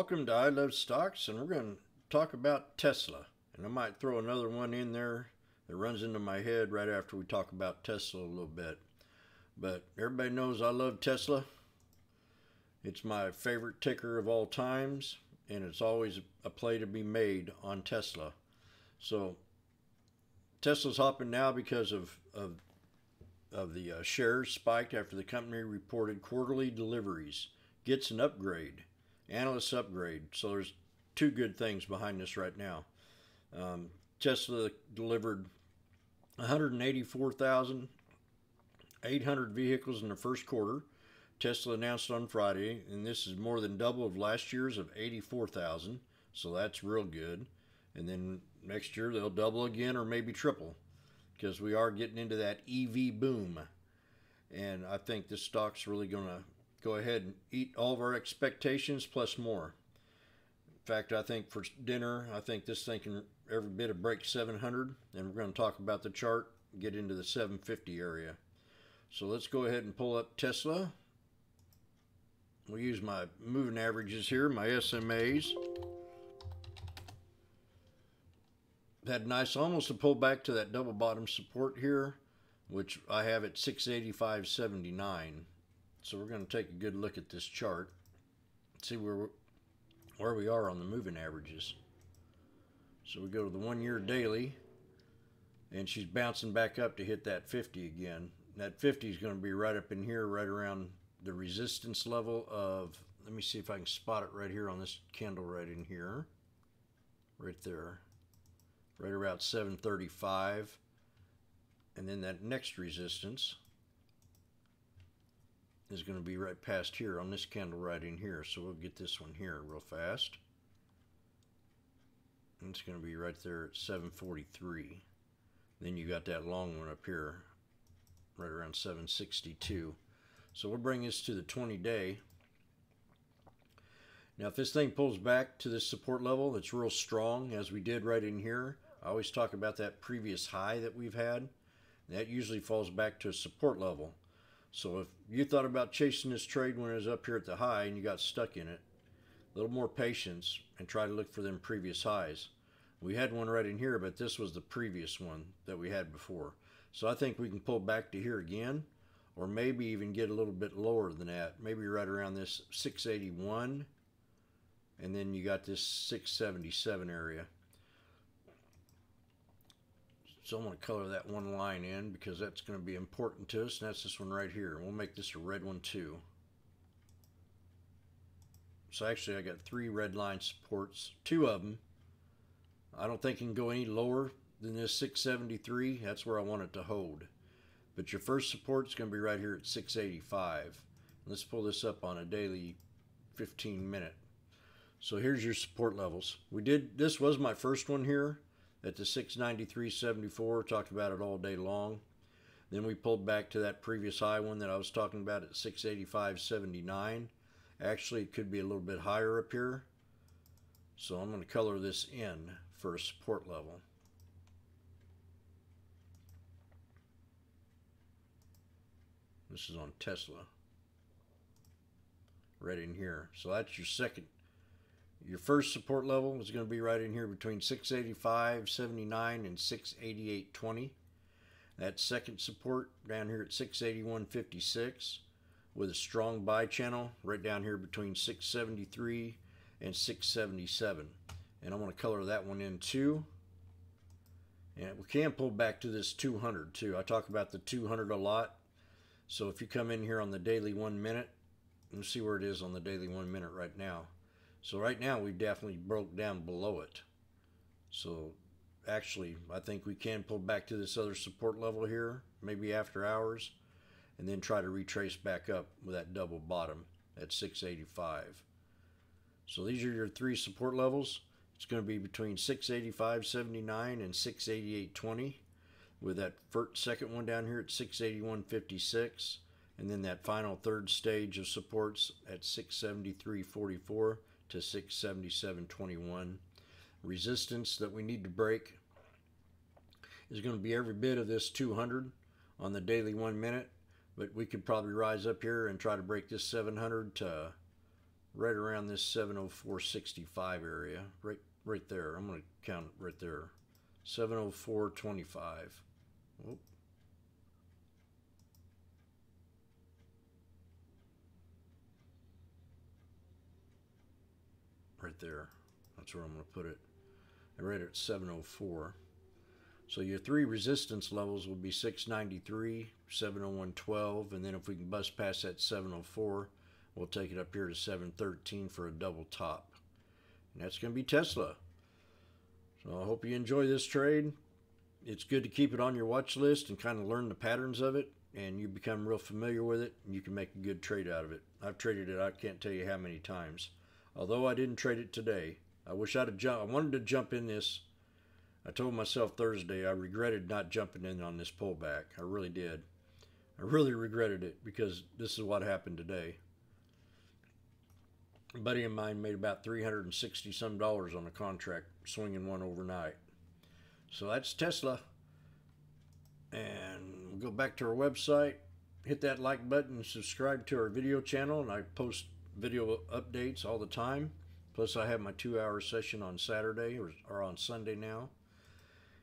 Welcome to iluvstocks, and we're going to talk about Tesla. And I might throw another one in there that runs into my head right after we talk about Tesla a little bit. But everybody knows I love Tesla. It's my favorite ticker of all times, and it's always a play to be made on Tesla. So Tesla's hopping now because of the shares spiked after the company reported quarterly deliveries. Gets an upgrade. Analysts upgrade. So there's two good things behind this right now. Tesla delivered 184,800 vehicles in the first quarter. Tesla announced on Friday, and this is more than double of last year's of 84,000. So that's real good. And then next year they'll double again or maybe triple, because we are getting into that EV boom. And I think this stock's really going to go ahead and eat all of our expectations plus more. In fact, I think for dinner, I think this thing can every bit of break 700, and we're going to talk about the chart, get into the 750 area. So let's go ahead and pull up Tesla. We'll use my moving averages here, my SMAs. Had nice, almost a pullback to that double bottom support here, which I have at 685.79. So we're going to take a good look at this chart, see where we are on the moving averages. So we go to the 1 year daily, and she's bouncing back up to hit that 50 again. That 50 is going to be right up in here, right around the resistance level of, let me see if I can spot it right here on this candle right in here, right there, right around 735, and then that next resistance is going to be right past here on this candle right in here. So we'll get this one here real fast, and it's going to be right there at 743. Then you got that long one up here right around 762. So we'll bring this to the 20-day. Now if this thing pulls back to this support level, it's real strong, as we did right in here. I always talk about that previous high that we've had. That usually falls back to a support level. So if you thought about chasing this trade when it was up here at the high and you got stuck in it, a little more patience and try to look for them previous highs. We had one right in here, but this was the previous one that we had before. So I think we can pull back to here again, or maybe even get a little bit lower than that. Maybe right around this 681, and then you got this 677 area. So I'm going to color that one line in because that's going to be important to us, and that's this one right here. We'll make this a red one too. So actually I got three red line supports, two of them. I don't think it can go any lower than this 673. That's where I want it to hold. But your first support is going to be right here at 685. Let's pull this up on a daily 15-minute. So here's your support levels. We did, this was my first one here at the 693.74, talked about it all day long. Then we pulled back to that previous high one that I was talking about at 685.79. Actually, it could be a little bit higher up here. So I'm going to color this in for a support level. This is on Tesla, right in here. So that's your second. Your first support level is going to be right in here between 685.79 and 688.20. That second support down here at 681.56 with a strong buy channel right down here between 673 and 677. And I want to color that one in too. And we can pull back to this 200 too. I talk about the 200 a lot. So if you come in here on the daily 1 minute, you see where it is on the daily 1 minute right now. So right now we definitely broke down below it. So actually I think we can pull back to this other support level here, maybe after hours, and then try to retrace back up with that double bottom at 685. So these are your three support levels. It's going to be between 685.79 and 688.20 with that second one down here at 681.56. And then that final third stage of supports at 673.44. to 677.21. Resistance that we need to break is going to be every bit of this 200 on the daily 1 minute, but we could probably rise up here and try to break this 700 to right around this 704.65 area, right there. I'm going to count it right there. 704.25. Oh. Right there. That's where I'm going to put it. And right at 704. So your three resistance levels will be 693, 701.12, and then if we can bust past that 704, we'll take it up here to 713 for a double top. And that's going to be Tesla. So I hope you enjoy this trade. It's good to keep it on your watch list and kind of learn the patterns of it, and you become real familiar with it, and you can make a good trade out of it. I've traded it, I can't tell you how many times. Although I didn't trade it today, I wish I'd have jumped. I wanted to jump in this. I told myself Thursday I regretted not jumping in on this pullback. I really did. I really regretted it because this is what happened today. A buddy of mine made about $360 some on a contract, swinging one overnight. So that's Tesla. And we'll go back to our website, hit that like button, and subscribe to our video channel, and I post video updates all the time. Plus I have my 2-hour session on Saturday or on Sunday now.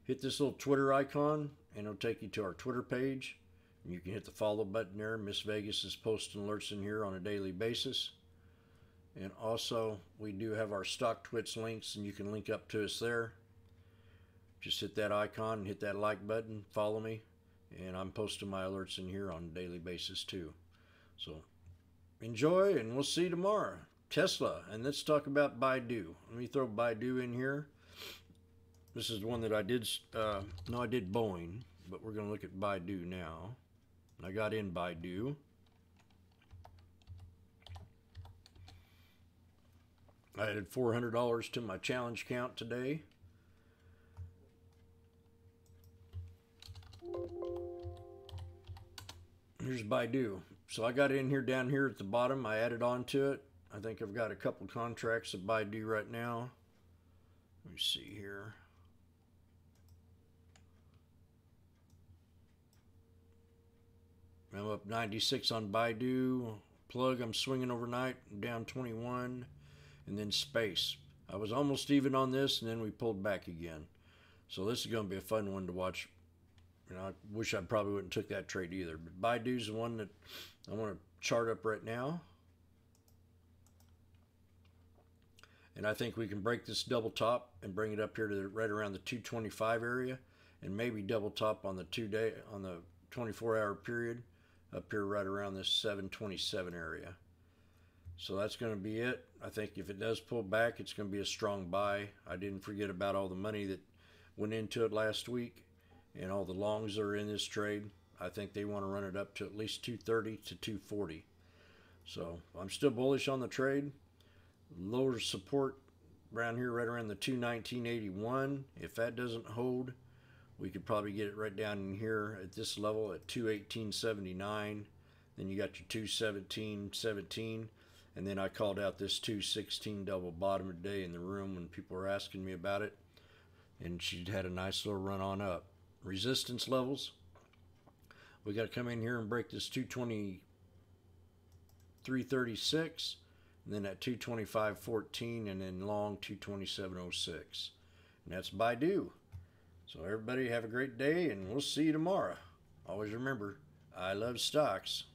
Hit this little Twitter icon and it'll take you to our Twitter page. And you can hit the follow button there. Miss Vegas is posting alerts in here on a daily basis. And also we do have our Stocktwits links and you can link up to us there. Just hit that icon and hit that like button, follow me, and I'm posting my alerts in here on a daily basis too. So enjoy, and we'll see you tomorrow. Tesla, and let's talk about Baidu. Let me throw Baidu in here. This is one that I did, no, I did Boeing, but we're going to look at Baidu now. I got in Baidu. I added $400 to my challenge count today. Here's Baidu. So I got in here down here at the bottom. I added on to it. I think I've got a couple contracts of Baidu right now. Let me see here. I'm up 96 on Baidu. Plug, I'm swinging overnight, down 21. And then Space. I was almost even on this, and then we pulled back again. So this is going to be a fun one to watch. And I wish I probably wouldn't took that trade either. But Baidu's the one that I want to chart up right now. And I think we can break this double top and bring it up here to the, right around the 225 area, and maybe double top on the 2-day, on the 24-hour period, up here right around this 727 area. So that's going to be it. I think if it does pull back, it's going to be a strong buy. I didn't forget about all the money that went into it last week, and all the longs that are in this trade. I think they want to run it up to at least 230 to 240. So I'm still bullish on the trade. Lower support around here right around the 219.81. If that doesn't hold, we could probably get it right down in here at this level at 218.79. Then you got your 217.17, and then I called out this 216 double bottom today in the room when people were asking me about it, and she'd had a nice little run on up. Resistance levels, we got to come in here and break this 223.36. And then at 225.14, and then long 227.06. And that's Baidu. So everybody have a great day, and we'll see you tomorrow. Always remember, I love stocks.